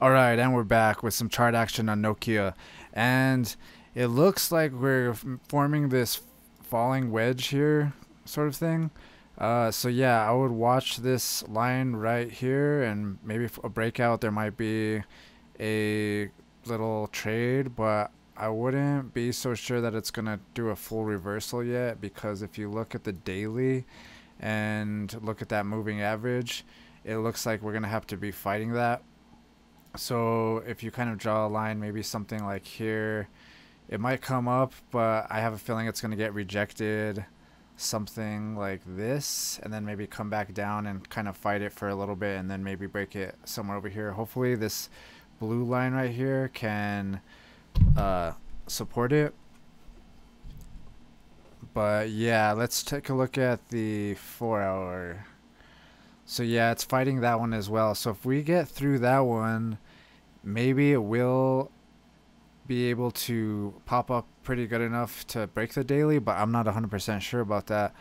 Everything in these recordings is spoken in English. All right, and we're back with some chart action on Nokia, and it looks like we're forming this falling wedge here sort of thing. So yeah, I would watch this line right here, and maybe if a breakout there might be a little trade, but I wouldn't be so sure that it's gonna do a full reversal yet, because if you look at the daily and look at that moving average, it looks like we're gonna have to be fighting that. So if you kind of draw a line, maybe something like here, it might come up, but I have a feeling it's going to get rejected, something like this, and then maybe come back down and kind of fight it for a little bit, and then maybe break it somewhere over here. Hopefully this blue line right here can support it. But yeah, let's take a look at the 4-hour. So yeah, it's fighting that one as well. So if we get through that one, maybe it will be able to pop up pretty good enough to break the daily, but I'm not 100% sure about that.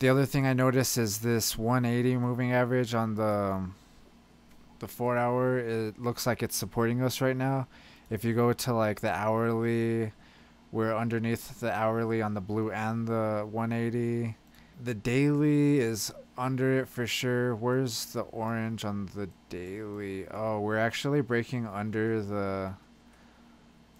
The other thing I noticed is this 180 moving average on the 4-hour. It looks like it's supporting us right now. If you go to like the hourly, we're underneath the hourly on the blue and the 180. The daily is under it for sure. Where's the orange on the daily? Oh, we're actually breaking under the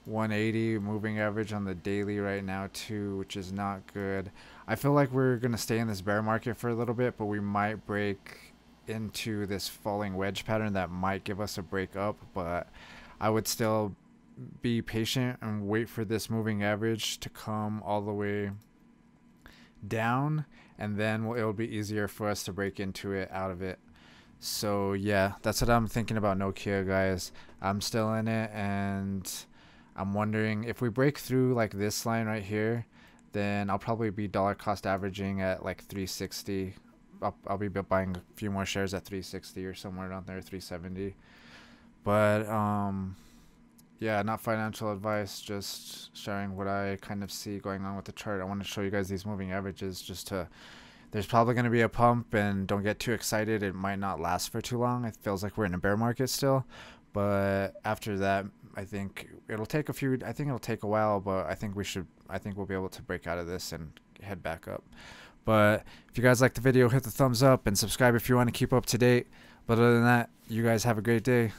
180 moving average on the daily right now too, which is not good. I feel like we're gonna stay in this bear market for a little bit, but we might break into this falling wedge pattern that might give us a break up, but I would still be patient and wait for this moving average to come all the way down, and then it'll be easier for us to break into it out of it. So yeah, that's what I'm thinking about Nokia, guys. I'm still in it, and I'm wondering if we break through like this line right here, then I'll probably be dollar cost averaging at like 360. I'll be buying a few more shares at 360 or somewhere around there, 370. But yeah, not financial advice, just sharing what I kind of see going on with the chart. I want to show you guys these moving averages just to, there's probably going to be a pump, and don't get too excited. It might not last for too long. It feels like we're in a bear market still, but after that, I think it'll take a few, I think it'll take a while, but I think we'll be able to break out of this and head back up. But if you guys like the video, hit the thumbs up and subscribe if you want to keep up to date. But other than that, you guys have a great day.